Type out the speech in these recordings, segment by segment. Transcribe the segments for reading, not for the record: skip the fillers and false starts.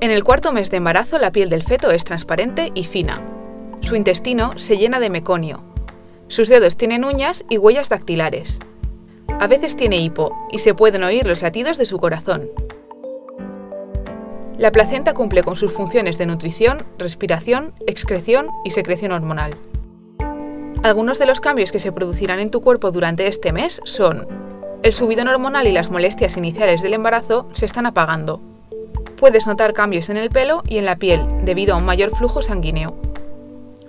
En el cuarto mes de embarazo, la piel del feto es transparente y fina. Su intestino se llena de meconio. Sus dedos tienen uñas y huellas dactilares. A veces tiene hipo y se pueden oír los latidos de su corazón. La placenta cumple con sus funciones de nutrición, respiración, excreción y secreción hormonal. Algunos de los cambios que se producirán en tu cuerpo durante este mes son: el subidón hormonal y las molestias iniciales del embarazo se están apagando. Puedes notar cambios en el pelo y en la piel debido a un mayor flujo sanguíneo.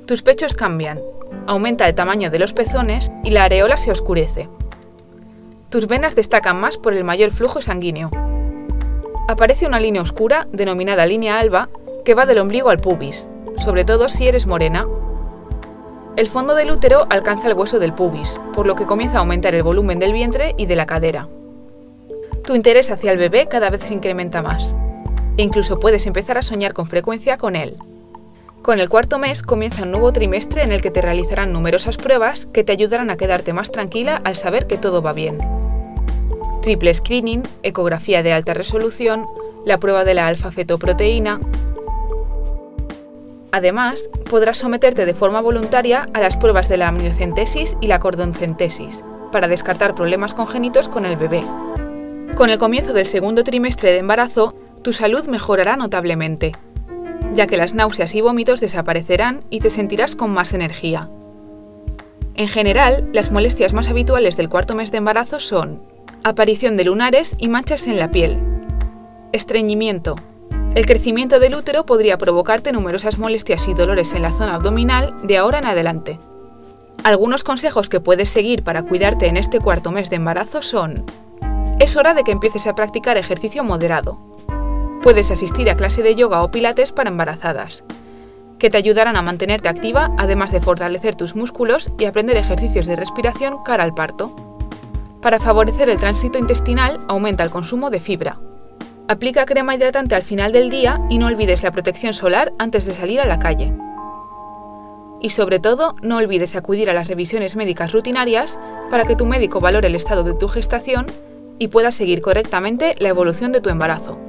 Tus pechos cambian, aumenta el tamaño de los pezones y la areola se oscurece. Tus venas destacan más por el mayor flujo sanguíneo. Aparece una línea oscura, denominada línea alba, que va del ombligo al pubis, sobre todo si eres morena. El fondo del útero alcanza el hueso del pubis, por lo que comienza a aumentar el volumen del vientre y de la cadera. Tu interés hacia el bebé cada vez se incrementa más, e incluso puedes empezar a soñar con frecuencia con él. Con el cuarto mes comienza un nuevo trimestre en el que te realizarán numerosas pruebas que te ayudarán a quedarte más tranquila al saber que todo va bien. Triple screening, ecografía de alta resolución, la prueba de la alfafetoproteína. Además, podrás someterte de forma voluntaria a las pruebas de la amniocentesis y la cordocentesis, para descartar problemas congénitos con el bebé. Con el comienzo del segundo trimestre de embarazo, tu salud mejorará notablemente, ya que las náuseas y vómitos desaparecerán y te sentirás con más energía. En general, las molestias más habituales del cuarto mes de embarazo son: aparición de lunares y manchas en la piel, estreñimiento. El crecimiento del útero podría provocarte numerosas molestias y dolores en la zona abdominal de ahora en adelante. Algunos consejos que puedes seguir para cuidarte en este cuarto mes de embarazo son: es hora de que empieces a practicar ejercicio moderado. Puedes asistir a clase de yoga o pilates para embarazadas, que te ayudarán a mantenerte activa, además de fortalecer tus músculos y aprender ejercicios de respiración cara al parto. Para favorecer el tránsito intestinal, aumenta el consumo de fibra. Aplica crema hidratante al final del día y no olvides la protección solar antes de salir a la calle. Y sobre todo, no olvides acudir a las revisiones médicas rutinarias para que tu médico valore el estado de tu gestación y pueda seguir correctamente la evolución de tu embarazo.